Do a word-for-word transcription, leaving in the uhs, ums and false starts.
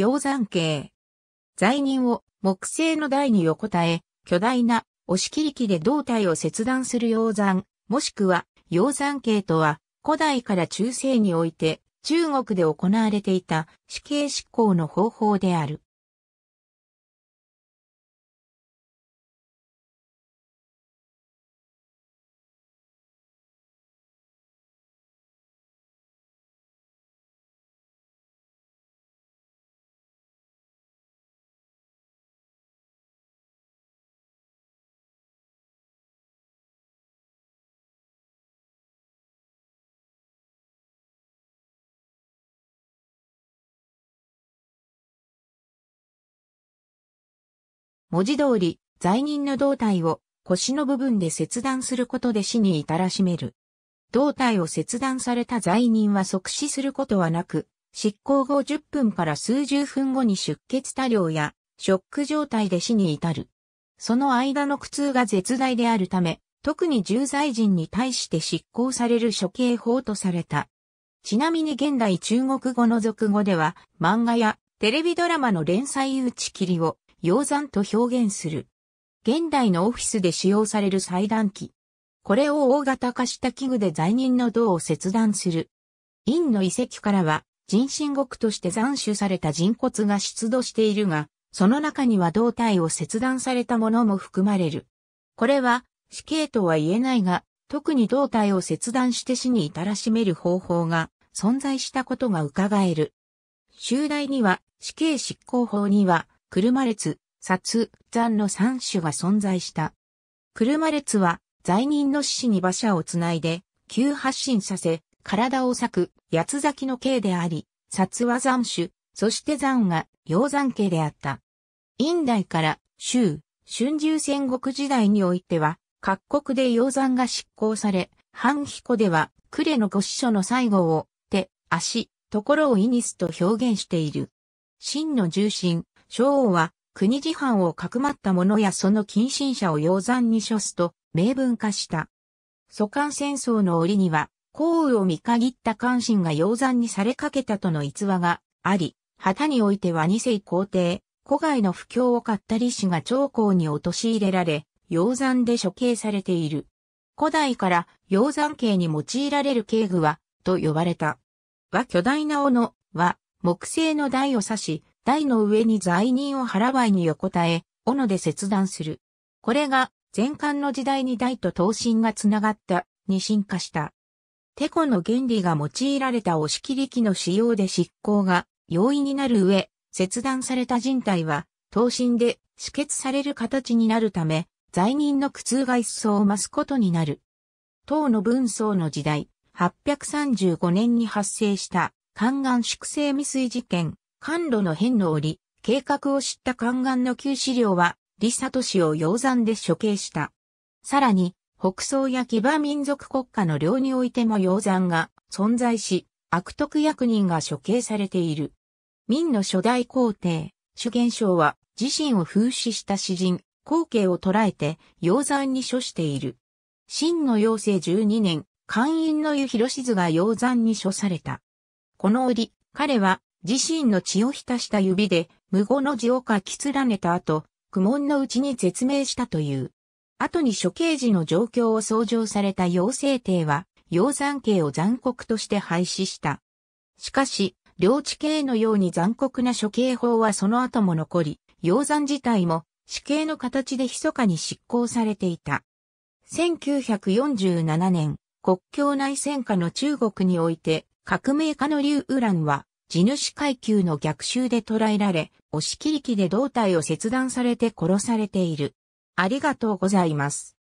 鷹山渓。罪人を木製の台に横たえ、巨大な押し切り機で胴体を切断する鷹山、もしくは鷹山渓とは、古代から中世において中国で行われていた死刑執行の方法である。文字通り、罪人の胴体を腰の部分で切断することで死に至らしめる。胴体を切断された罪人は即死することはなく、執行後じゅっぷんから数十分後に出血多量やショック状態で死に至る。その間の苦痛が絶大であるため、特に重罪人に対して執行される処刑法とされた。ちなみに現代中国語の俗語では、漫画やテレビドラマの連載打ち切りを、鷹山と表現する。現代のオフィスで使用される裁断機。これを大型化した器具で罪人の胴を切断する。殷の遺跡からは人身獄として斬首された人骨が出土しているが、その中には胴体を切断されたものも含まれる。これは死刑とは言えないが、特に胴体を切断して死に至らしめる方法が存在したことが伺える。集題には死刑執行法には、車列、殺、斬のさん種が存在した。車列は、罪人の四肢に馬車をつないで、急発進させ、体を裂く、八つ裂きの刑であり、殺は斬首、そして斬が、鷹山刑であった。殷代から、周、春秋戦国時代においては、各国で鷹山が執行され、半彦では、呉の五司書の最後を、手、足、所を意にすと表現している。秦の重臣。昭王は国事犯をかくまった者やその近親者を鷹山に処すと明文化した。蘇韓戦争の折には、項羽を見限った韓信が鷹山にされかけたとの逸話があり、旗においては二世皇帝、胡亥の不興を買った李氏が長江に陥れられ、鷹山で処刑されている。古代から鷹山刑に用いられる刑具は、と呼ばれた。は巨大な斧は、木製の台を刺し、台の上に罪人を腹ばいに横たえ、斧で切断する。これが、前漢の時代に台と刀身がつながった、に進化した。テコの原理が用いられた押し切り機の使用で執行が容易になる上、切断された人体は、刀身で止血される形になるため、罪人の苦痛が一層増すことになる。唐の文宗の時代、はっぴゃくさんじゅうごねんに発生した、宦官粛清未遂事件。官路の変の折、計画を知った宦官の旧史料は、李智を鷹山で処刑した。さらに、北宋や騎馬民族国家の領においても鷹山が存在し、悪徳役人が処刑されている。明の初代皇帝、朱元璋は、自身を風刺した詩人、黄渓を捕らえて、鷹山に処している。秦の雍正じゅうにねん、閑院の湯弘静が鷹山に処された。この折、彼は、自身の血を浸した指で、無語の字を書き連ねた後、苦悶のうちに絶命したという。後に処刑時の状況を奏上された雍正帝は、鷹山刑を残酷として廃止した。しかし、領地刑のように残酷な処刑法はその後も残り、鷹山自体も死刑の形で密かに執行されていた。せんきゅうひゃくよんじゅうななねん、国共内戦下の中国において、革命家の劉雨蘭は、地主階級の逆襲で捕らえられ、押し切り機で胴体を切断されて殺されている。ありがとうございます。